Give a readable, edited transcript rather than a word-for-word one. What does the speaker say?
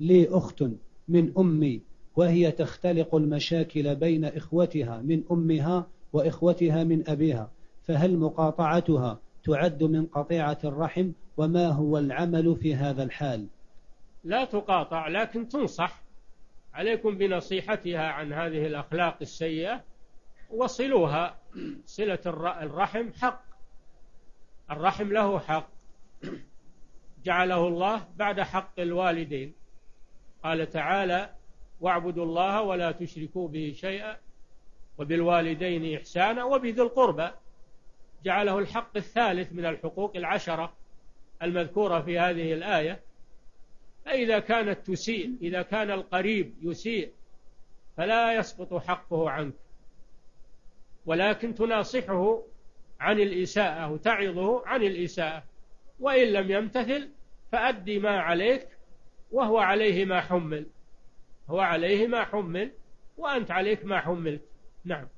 لي أخت من أمي وهي تختلق المشاكل بين إخوتها من أمها وإخوتها من أبيها، فهل مقاطعتها تعد من قطيعة الرحم؟ وما هو العمل في هذا الحال؟ لا تقاطع، لكن تنصح. عليكم بنصيحتها عن هذه الأخلاق السيئة وصلوها. صلة الرحم حق، الرحم له حق جعله الله بعد حق الوالدين. قال تعالى: واعبدوا الله ولا تشركوا به شيئا وبالوالدين إحسانا وبذي القربى. جعله الحق الثالث من الحقوق العشرة المذكورة في هذه الآية. فإذا كانت تسيء، إذا كان القريب يسيء، فلا يسقط حقه عنك، ولكن تناصحه عن الإساءة وتعظه عن الإساءة، وإن لم يمتثل فأدي ما عليك وهو عليه ما حمل، وأنت عليك ما حملت. نعم.